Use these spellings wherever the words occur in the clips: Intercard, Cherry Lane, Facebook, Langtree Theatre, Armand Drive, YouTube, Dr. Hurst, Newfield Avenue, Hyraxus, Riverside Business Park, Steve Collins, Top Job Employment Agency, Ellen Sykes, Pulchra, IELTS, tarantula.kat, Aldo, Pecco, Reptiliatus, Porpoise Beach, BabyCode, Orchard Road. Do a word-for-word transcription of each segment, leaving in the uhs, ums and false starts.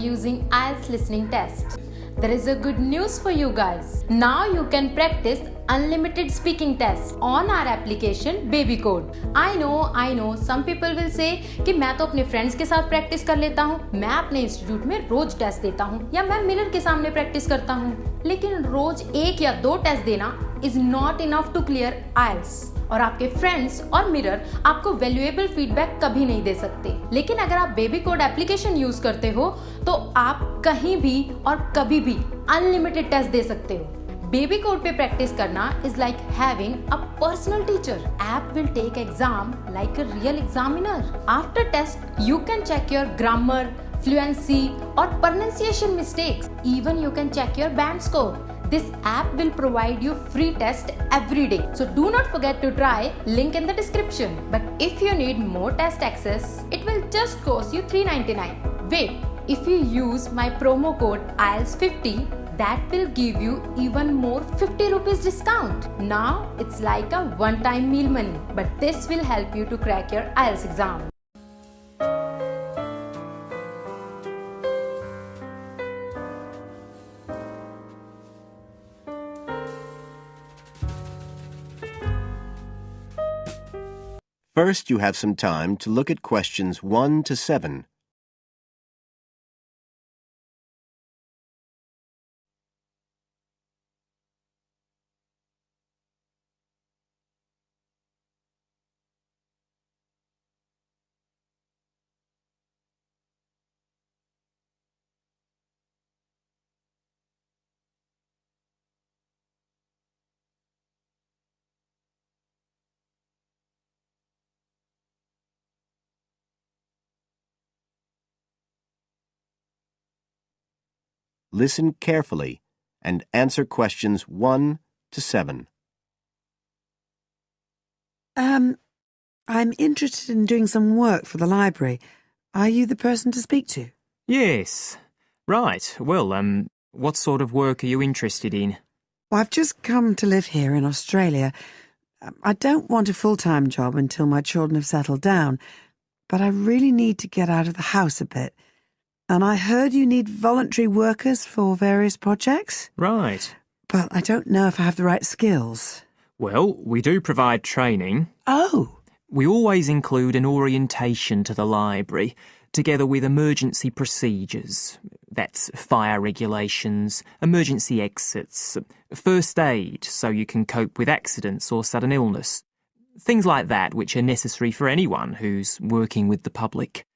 using I E L T S listening test. There is a good news for you guys. Now you can practice unlimited speaking test on our application BabyCode. I know, I know, some people will say कि मैं तो अपने friends के साथ practice कर लेता हूँ, मैं अपने institute में रोज test देता हूँ या मैं mirror के सामने practice करता हूँ, लेकिन रोज एक या दो test देना is not enough to clear I E L T S. और आपके friends और mirror आपको valuable feedback कभी नहीं दे सकते, लेकिन अगर आप BabyCode application use करते हो तो आप कहीं भी और कभी भी unlimited test दे सकते हो. BabyCode पे practice करना is like having a personal teacher. App will take exam like a real examiner. After test, you can check your grammar, fluency or pronunciation mistakes. Even you can check your band score. This app will provide you free test every day. So do not forget to try, link in the description. But if you need more test access, it will just cost you three ninety-nine. Wait, if you use my promo code I E L T S fifty, that will give you even more fifty rupees discount. Now it's like a one-time meal money, but this will help you to crack your I E L T S exam. First, you have some time to look at questions one to seven. Listen carefully and answer questions one to seven. Um, I'm interested in doing some work for the library. Are you the person to speak to? Yes. Right. Well, um, what sort of work are you interested in? Well, I've just come to live here in Australia. I don't want a full-time job until my children have settled down, but I really need to get out of the house a bit. And I heard you need voluntary workers for various projects. Right. But I don't know if I have the right skills. Well, we do provide training. Oh. We always include an orientation to the library, together with emergency procedures. That's fire regulations, emergency exits, first aid, so you can cope with accidents or sudden illness. Things like that, which are necessary for anyone who's working with the public.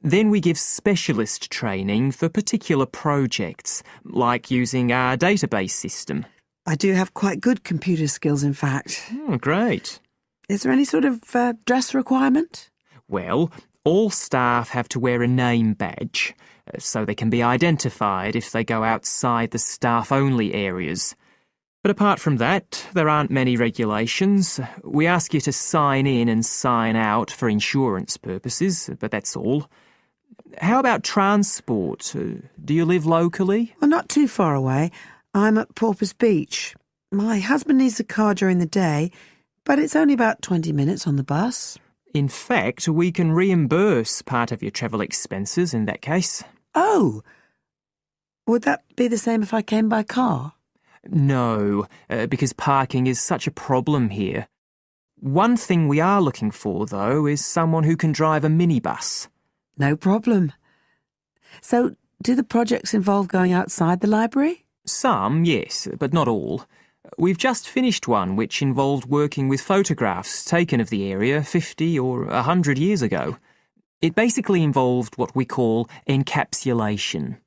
Then we give specialist training for particular projects, like using our database system. I do have quite good computer skills, in fact. Mm, great. Is there any sort of uh, dress requirement? Well, all staff have to wear a name badge, so they can be identified if they go outside the staff-only areas. But apart from that, there aren't many regulations. We ask you to sign in and sign out for insurance purposes, but that's all. How about transport? Do you live locally? Well, not too far away. I'm at Porpoise Beach. My husband needs a car during the day, but it's only about twenty minutes on the bus. In fact, we can reimburse part of your travel expenses in that case. Oh! Would that be the same if I came by car? No, uh, because parking is such a problem here. One thing we are looking for, though, is someone who can drive a minibus. No problem. So, do the projects involve going outside the library? Some, yes, but not all. We've just finished one which involved working with photographs taken of the area fifty or a hundred years ago. It basically involved what we call encapsulation.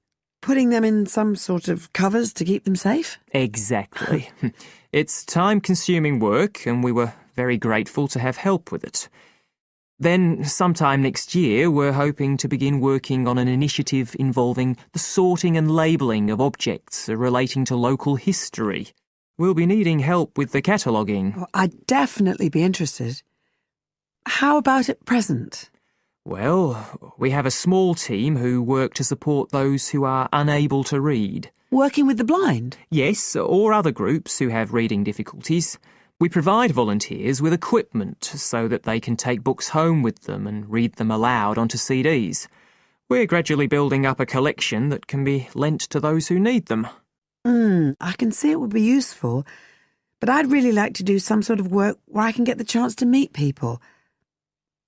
Putting them in some sort of covers to keep them safe? Exactly. It's time-consuming work, and we were very grateful to have help with it. Then, sometime next year, we're hoping to begin working on an initiative involving the sorting and labelling of objects relating to local history. We'll be needing help with the cataloguing. Well, I'd definitely be interested. How about at present? Well, we have a small team who work to support those who are unable to read. Working with the blind? Yes, or other groups who have reading difficulties. We provide volunteers with equipment so that they can take books home with them and read them aloud onto C Ds. We're gradually building up a collection that can be lent to those who need them. Hmm, I can see it would be useful, but I'd really like to do some sort of work where I can get the chance to meet people.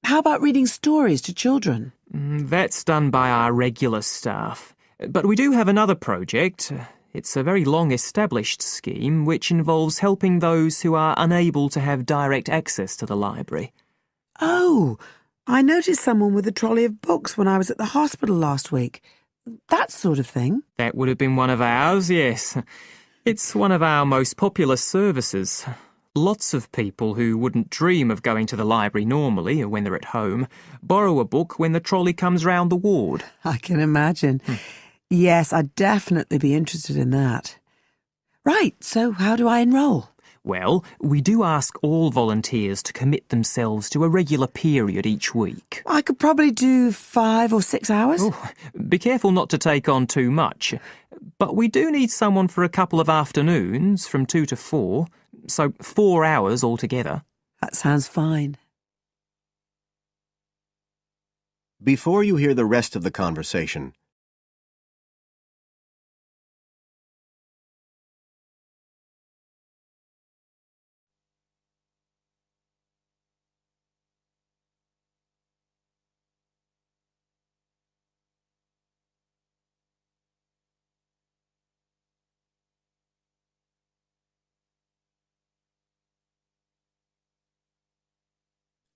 How about reading stories to children? Mm, that's done by our regular staff. But we do have another project. It's a very long-established scheme which involves helping those who are unable to have direct access to the library. Oh, I noticed someone with a trolley of books when I was at the hospital last week. That sort of thing. That would have been one of ours, yes. It's one of our most popular services. Lots of people who wouldn't dream of going to the library normally when they're at home borrow a book when the trolley comes round the ward. I can imagine. Hmm. Yes, I'd definitely be interested in that. Right, so how do I enrol? Well, we do ask all volunteers to commit themselves to a regular period each week. I could probably do five or six hours. Oh, be careful not to take on too much. But we do need someone for a couple of afternoons from two to four, so four hours altogether. That sounds fine. Before you hear the rest of the conversation,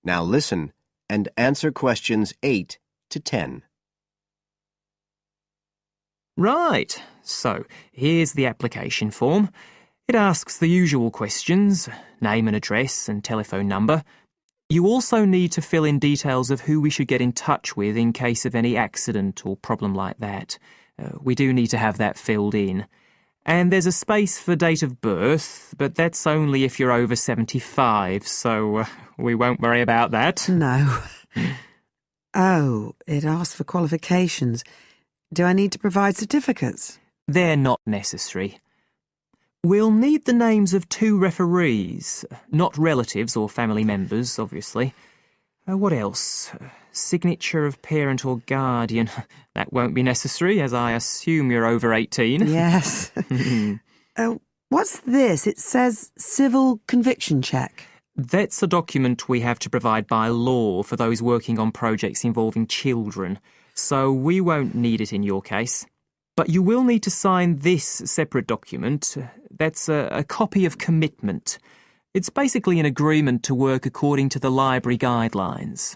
now listen and answer questions eight to ten. Right, so here's the application form. It asks the usual questions, name and address and telephone number. You also need to fill in details of who we should get in touch with in case of any accident or problem like that. Uh, we do need to have that filled in. And there's a space for date of birth, but that's only if you're over seventy-five, so uh, we won't worry about that. No. Oh, it asks for qualifications. Do I need to provide certificates? They're not necessary. We'll need the names of two referees, not relatives or family members, obviously. Uh, what else? Signature of parent or guardian. That won't be necessary, as I assume you're over eighteen. Yes. uh, what's this? It says civil conviction check. That's a document we have to provide by law for those working on projects involving children, so we won't need it in your case. But you will need to sign this separate document. That's a, a copy of commitment. It's basically an agreement to work according to the library guidelines.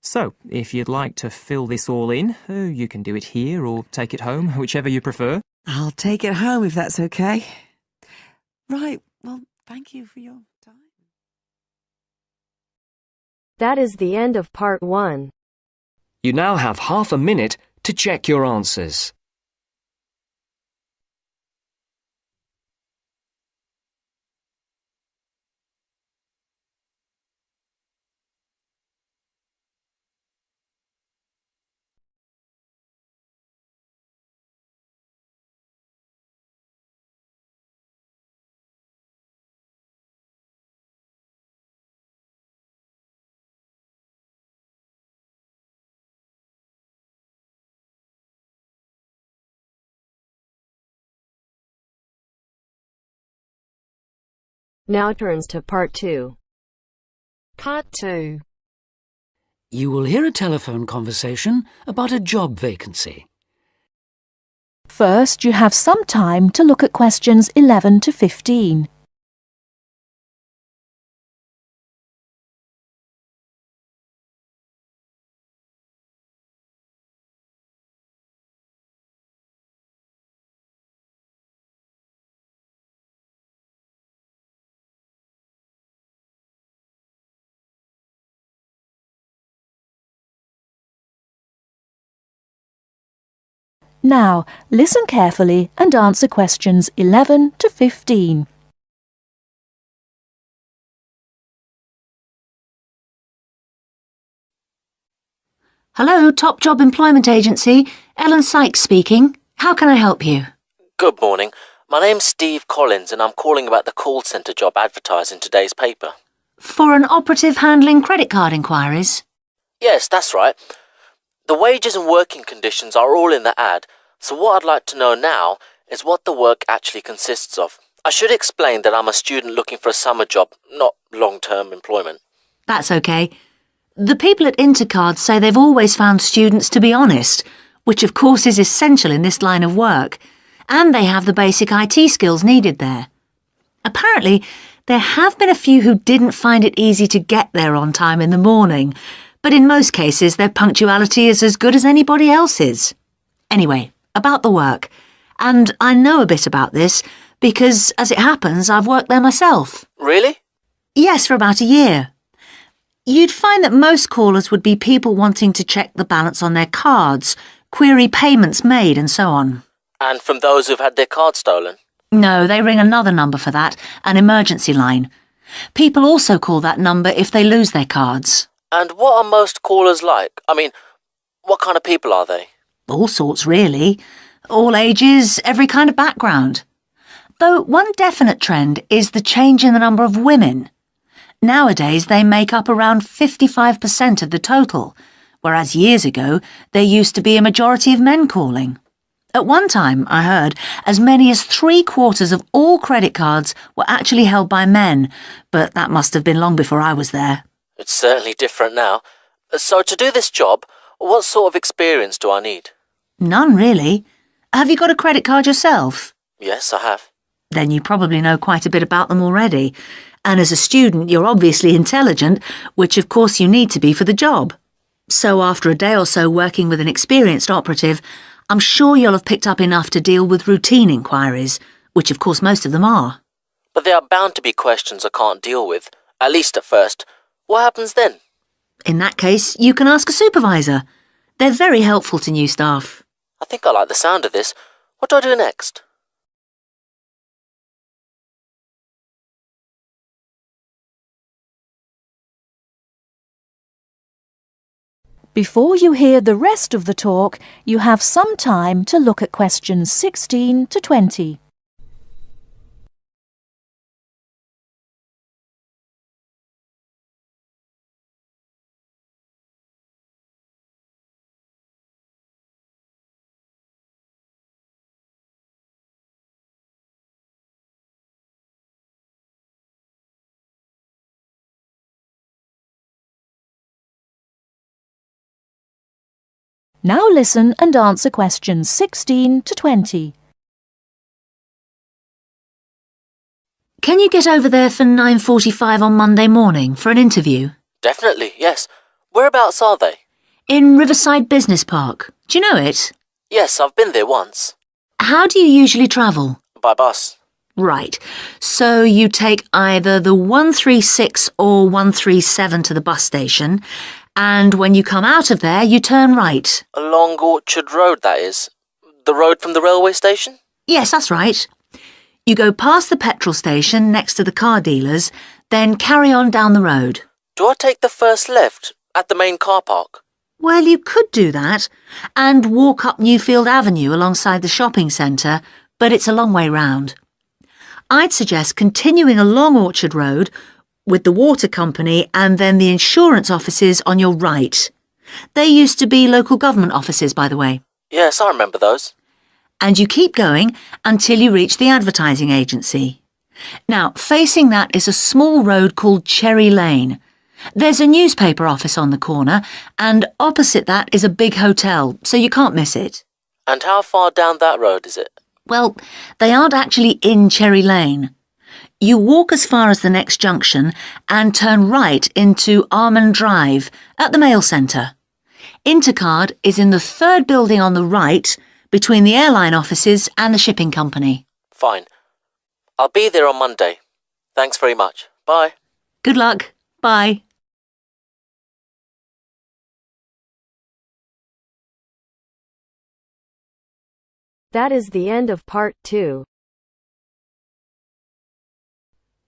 So, if you'd like to fill this all in, uh, you can do it here or take it home, whichever you prefer. I'll take it home if that's okay. Right, well, thank you for your time. That is the end of part one. You now have half a minute to check your answers. Now turns to part two. Part two. You will hear a telephone conversation about a job vacancy. First, you have some time to look at questions eleven to fifteen. Now, listen carefully and answer questions eleven to fifteen. Hello, Top Job Employment Agency. Ellen Sykes speaking. How can I help you? Good morning. My name's Steve Collins and I'm calling about the call centre job advertised in today's paper. For an operative handling credit card inquiries? Yes, that's right. The wages and working conditions are all in the ad, so what I'd like to know now is what the work actually consists of. I should explain that I'm a student looking for a summer job, not long-term employment. That's okay. The people at Intercard say they've always found students to be honest, which of course is essential in this line of work, and they have the basic I T skills needed there. Apparently, there have been a few who didn't find it easy to get there on time in the morning, but in most cases their punctuality is as good as anybody else's. Anyway, about the work. And I know a bit about this because, as it happens, I've worked there myself. Really? Yes, for about a year. You'd find that most callers would be people wanting to check the balance on their cards, query payments made and so on. And from those who've had their cards stolen? No, they ring another number for that, an emergency line. People also call that number if they lose their cards. And what are most callers like? I mean, what kind of people are they? All sorts, really. All ages, every kind of background. Though one definite trend is the change in the number of women. Nowadays, they make up around fifty-five percent of the total, whereas years ago, there used to be a majority of men calling. At one time, I heard, as many as three-quarters of all credit cards were actually held by men, but that must have been long before I was there. It's certainly different now. So to do this job, what sort of experience do I need? None, really. Have you got a credit card yourself? Yes, I have. Then you probably know quite a bit about them already. And as a student, you're obviously intelligent, which of course you need to be for the job. So after a day or so working with an experienced operative, I'm sure you'll have picked up enough to deal with routine inquiries, which of course most of them are. But there are bound to be questions I can't deal with, at least at first. What happens then? In that case, you can ask a supervisor. They're very helpful to new staff. I think I like the sound of this. What do I do next? Before you hear the rest of the talk, you have some time to look at questions sixteen to twenty. Now listen and answer questions sixteen to twenty. Can you get over there for nine forty-five on Monday morning for an interview? Definitely, yes. Whereabouts are they? In Riverside Business Park. Do you know it? Yes, I've been there once. How do you usually travel? By bus. Right. So you take either the one three six or one three seven to the bus station. And when you come out of there, you turn right. Along Orchard Road, that is. The road from the railway station? Yes, that's right. You go past the petrol station next to the car dealers, then carry on down the road. Do I take the first left at the main car park? Well, you could do that and walk up Newfield Avenue alongside the shopping centre, but it's a long way round. I'd suggest continuing along Orchard Road with the water company and then the insurance offices on your right. They used to be local government offices, by the way. Yes, I remember those. And you keep going until you reach the advertising agency. Now, facing that is a small road called Cherry Lane. There's a newspaper office on the corner, and opposite that is a big hotel, so you can't miss it. And how far down that road is it? Well, they aren't actually in Cherry Lane. You walk as far as the next junction and turn right into Armand Drive at the mail centre. Intercard is in the third building on the right between the airline offices and the shipping company. Fine. I'll be there on Monday. Thanks very much. Bye. Good luck. Bye. That is the end of part two.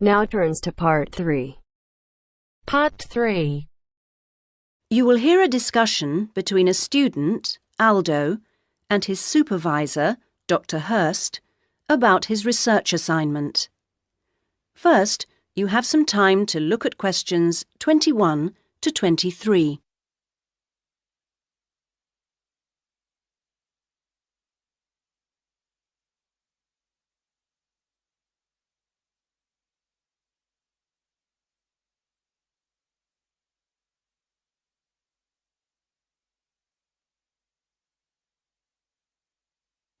Now turns to part three. Part three. You will hear a discussion between a student, Aldo, and his supervisor, Doctor Hurst, about his research assignment. First, you have some time to look at questions twenty-one to twenty-three.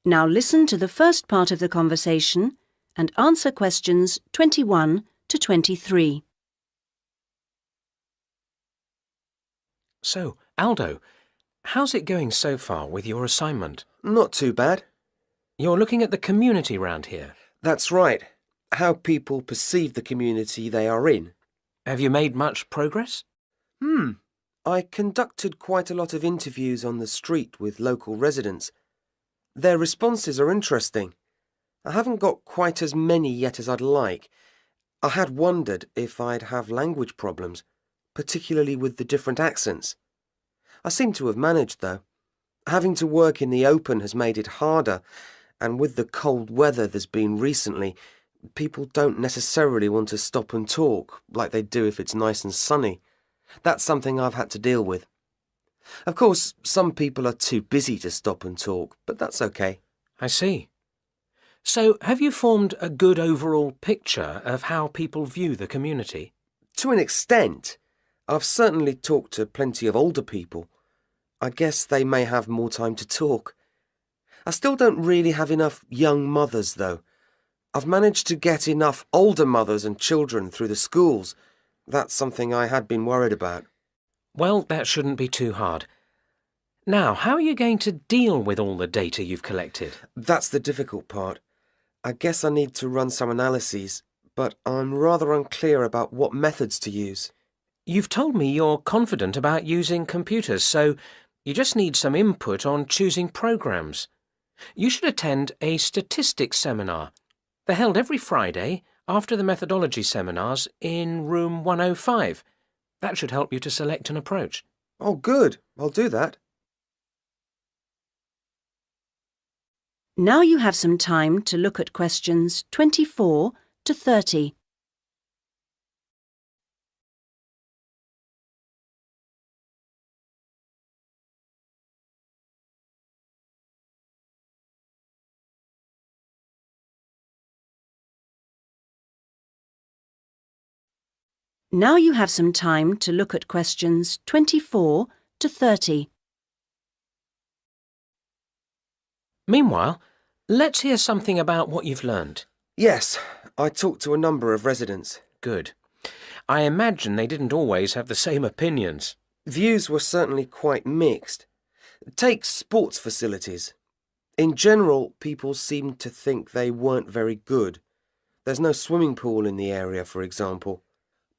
Now listen to the first part of the conversation and answer questions twenty-one to twenty-three. So, Aldo, how's it going so far with your assignment? Not too bad. You're looking at the community round here. That's right. How people perceive the community they are in. Have you made much progress? Hmm. I conducted quite a lot of interviews on the street with local residents. Their responses are interesting. I haven't got quite as many yet as I'd like. I had wondered if I'd have language problems, particularly with the different accents. I seem to have managed, though. Having to work in the open has made it harder, and with the cold weather there's been recently, people don't necessarily want to stop and talk like they do if it's nice and sunny. That's something I've had to deal with. Of course, some people are too busy to stop and talk, but that's okay. I see. So, have you formed a good overall picture of how people view the community? To an extent. I've certainly talked to plenty of older people. I guess they may have more time to talk. I still don't really have enough young mothers, though. I've managed to get enough older mothers and children through the schools. That's something I had been worried about. Well, that shouldn't be too hard. Now, how are you going to deal with all the data you've collected? That's the difficult part. I guess I need to run some analyses, but I'm rather unclear about what methods to use. You've told me you're confident about using computers, so you just need some input on choosing programs. You should attend a statistics seminar. They're held every Friday after the methodology seminars in room one oh five. That should help you to select an approach. Oh, good. I'll do that. Now you have some time to look at questions twenty-four to thirty. Now you have some time to look at questions twenty-four to thirty. Meanwhile, let's hear something about what you've learned. Yes, I talked to a number of residents. Good. I imagine they didn't always have the same opinions. Views were certainly quite mixed. Take sports facilities. In general, people seemed to think they weren't very good. There's no swimming pool in the area, for example.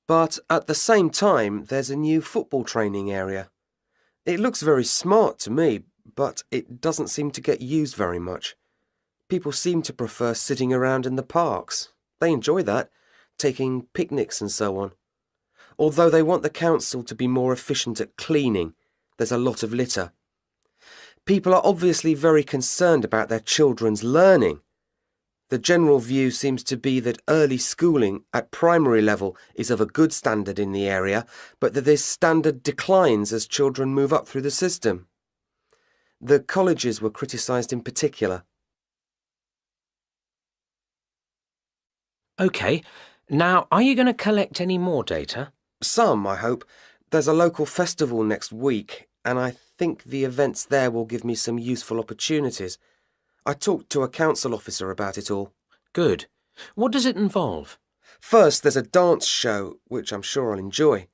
But at the same time, there's a new football training area. It looks very smart to me, but it doesn't seem to get used very much. People seem to prefer sitting around in the parks. They enjoy that, taking picnics and so on. Although they want the council to be more efficient at cleaning, there's a lot of litter. People are obviously very concerned about their children's learning. The general view seems to be that early schooling at primary level is of a good standard in the area, but that this standard declines as children move up through the system. The colleges were criticised in particular. OK. Now, are you going to collect any more data? Some, I hope. There's a local festival next week, and I think the events there will give me some useful opportunities. I talked to a council officer about it all. Good. What does it involve? First, there's a dance show, which I'm sure I'll enjoy.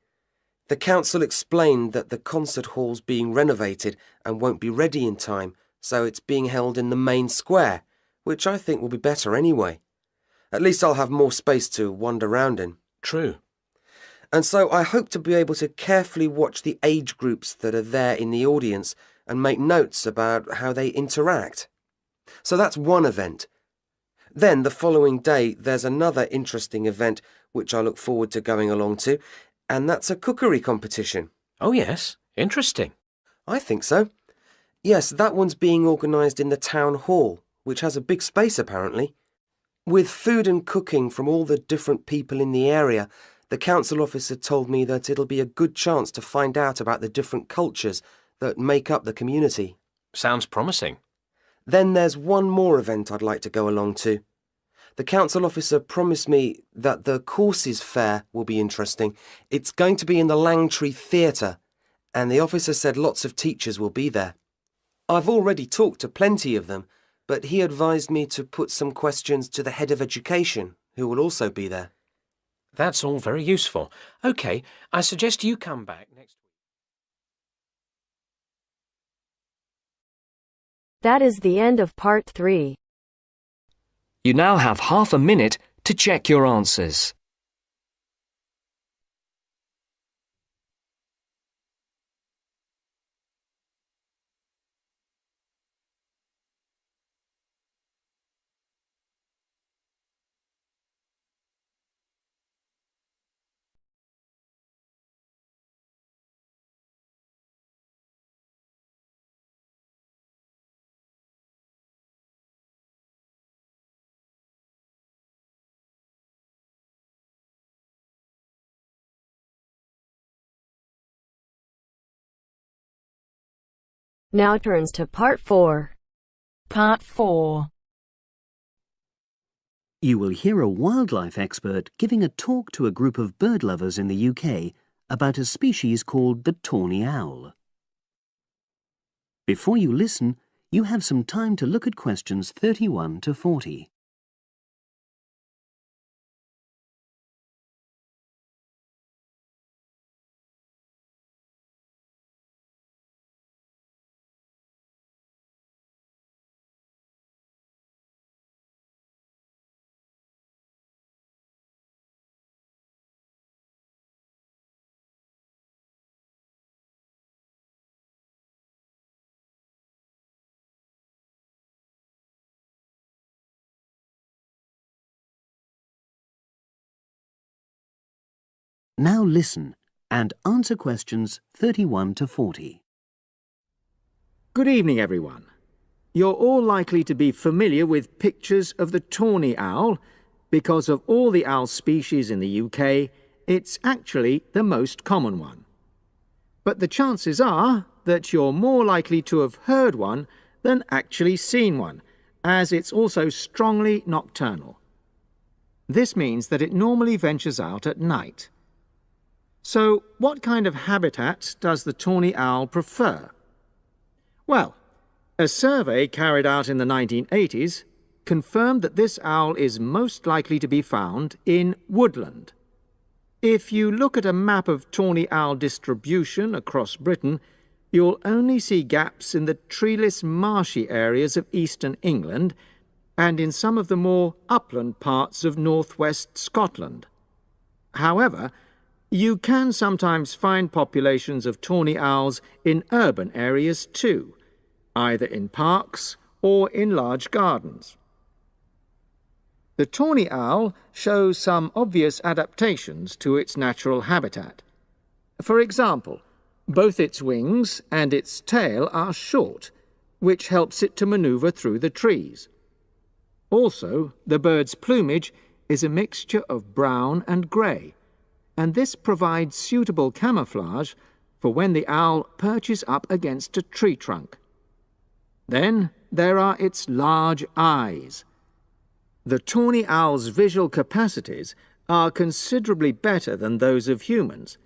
The council explained that the concert hall's being renovated and won't be ready in time, so it's being held in the main square, which I think will be better anyway. At least I'll have more space to wander round in. True. And so I hope to be able to carefully watch the age groups that are there in the audience and make notes about how they interact. So that's one event. Then the following day, there's another interesting event which I look forward to going along to, and that's a cookery competition. Oh yes, interesting. I think so. Yes, that one's being organised in the town hall, which has a big space apparently. With food and cooking from all the different people in the area, the council officer told me that it'll be a good chance to find out about the different cultures that make up the community. Sounds promising. Then there's one more event I'd like to go along to. The council officer promised me that the courses fair will be interesting. It's going to be in the Langtree Theatre, and the officer said lots of teachers will be there. I've already talked to plenty of them, but he advised me to put some questions to the head of education, who will also be there. That's all very useful. OK, I suggest you come back next week. That is the end of part three. You now have half a minute to check your answers. Now turns to part four. Part four. You will hear a wildlife expert giving a talk to a group of bird lovers in the U K about a species called the tawny owl. Before you listen, you have some time to look at questions thirty-one to forty. Now listen and answer questions thirty-one to forty. Good evening, everyone. You're all likely to be familiar with pictures of the tawny owl because of all the owl species in the U K, it's actually the most common one. But the chances are that you're more likely to have heard one than actually seen one, as it's also strongly nocturnal. This means that it normally ventures out at night. So, what kind of habitat does the tawny owl prefer? Well, a survey carried out in the nineteen eighties confirmed that this owl is most likely to be found in woodland. If you look at a map of tawny owl distribution across Britain, you'll only see gaps in the treeless marshy areas of eastern England and in some of the more upland parts of northwest Scotland. However, you can sometimes find populations of tawny owls in urban areas too, either in parks or in large gardens. The tawny owl shows some obvious adaptations to its natural habitat. For example, both its wings and its tail are short, which helps it to manoeuvre through the trees. Also, the bird's plumage is a mixture of brown and grey, and this provides suitable camouflage for when the owl perches up against a tree trunk. Then there are its large eyes. The tawny owl's visual capacities are considerably better than those of humans,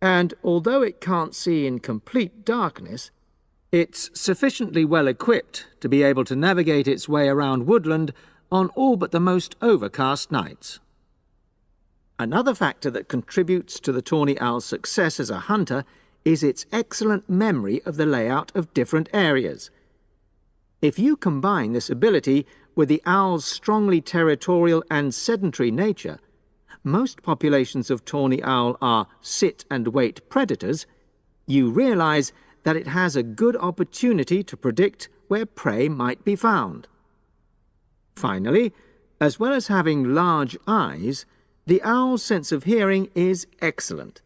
and although it can't see in complete darkness, it's sufficiently well equipped to be able to navigate its way around woodland on all but the most overcast nights. Another factor that contributes to the tawny owl's success as a hunter is its excellent memory of the layout of different areas. If you combine this ability with the owl's strongly territorial and sedentary nature, most populations of tawny owl are sit-and-wait predators, you realise that it has a good opportunity to predict where prey might be found. Finally, As well as having large eyes, the owl's sense of hearing is excellent,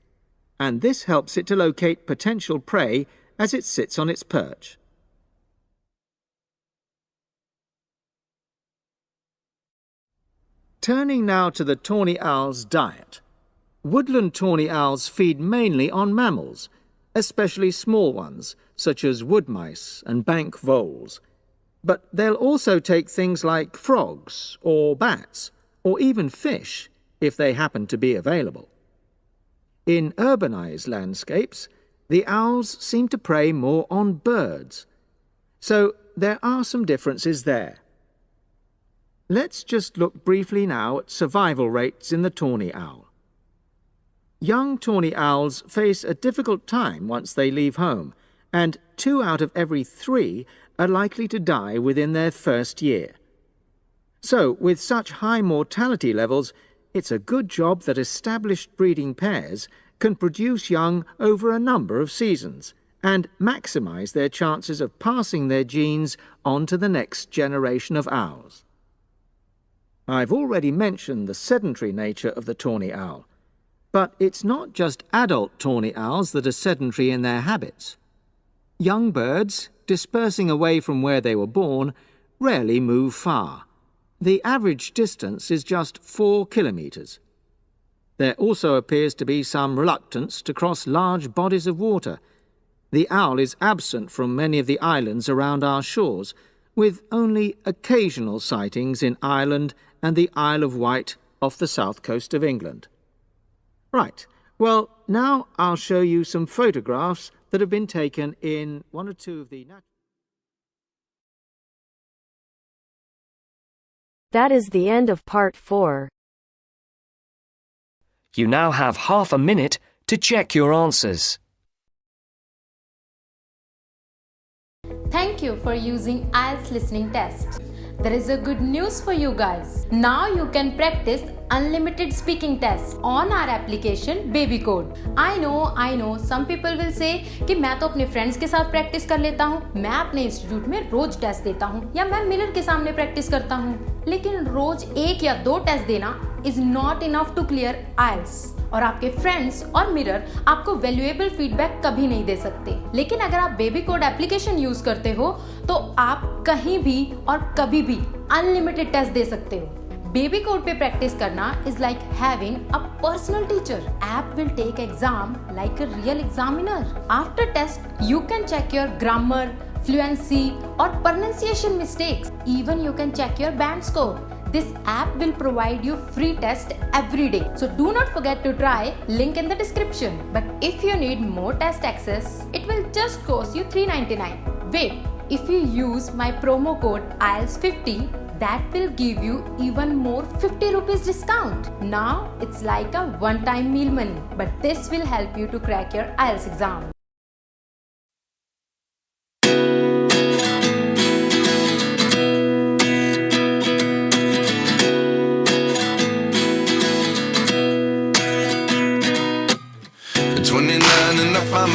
and this helps it to locate potential prey as it sits on its perch. Turning now to the tawny owl's diet. Woodland tawny owls feed mainly on mammals, especially small ones, such as wood mice and bank voles. But they'll also take things like frogs or bats, or even fish, if they happen to be available. In urbanised landscapes, the owls seem to prey more on birds. So there are some differences there. Let's just look briefly now at survival rates in the tawny owl. Young tawny owls face a difficult time once they leave home, and two out of every three are likely to die within their first year. So, with such high mortality levels, it's a good job that established breeding pairs can produce young over a number of seasons and maximise their chances of passing their genes on to the next generation of owls. I've already mentioned the sedentary nature of the tawny owl, but it's not just adult tawny owls that are sedentary in their habits. Young birds, dispersing away from where they were born, rarely move far. The average distance is just four kilometres. There also appears to be some reluctance to cross large bodies of water. The owl is absent from many of the islands around our shores, with only occasional sightings in Ireland and the Isle of Wight off the south coast of England. Right, well, now I'll show you some photographs that have been taken in one or two of the... That is the end of part four. You now have half a minute to check your answers. Thank you for using I E L T S listening test. There is a good news for you guys. Now you can practice unlimited speaking test on our application BabyCode. I know, I know, some people will say कि मैं तो अपने friends के साथ practice कर लेता हूँ, मैं अपने institute में रोज test देता हूँ या मैं mirror के सामने practice करता हूँ, लेकिन रोज एक या दो test देना is not enough to clear I E L T S. और आपके friends और mirror आपको valuable feedback कभी नहीं दे सकते, लेकिन अगर आप BabyCode application use करते हो, तो आप कहीं भी और कभी भी unlimited test दे सकते हो. BabyCode पे practice करना is like having a personal teacher. App will take exam like a real examiner. After test, you can check your grammar, fluency or pronunciation mistakes. Even you can check your band score. This app will provide you free test every day. So do not forget to try, link in the description. But if you need more test access, it will just cost you three ninety-nine. Wait, if you use my promo code I E L T S fifty, that will give you even more fifty rupees discount. Now it's like a one-time meal money, but this will help you to crack your I E L T S exam. At twenty-nine and I find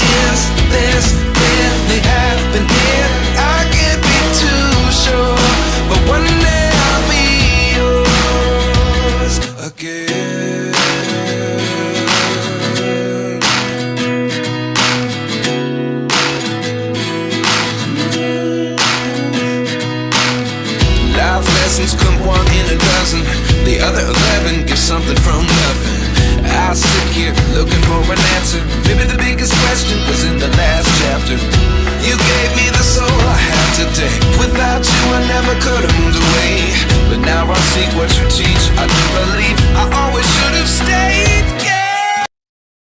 Is this really happening? I can't be too sure, but one day I'll be yours again. Life lessons come one in a dozen, the other eleven get something from nothing. I sit here looking for an answer. Maybe the biggest question was in the last chapter. You gave me the soul I have today. Without you I never could have moved away, but now I seek what you teach. I do believe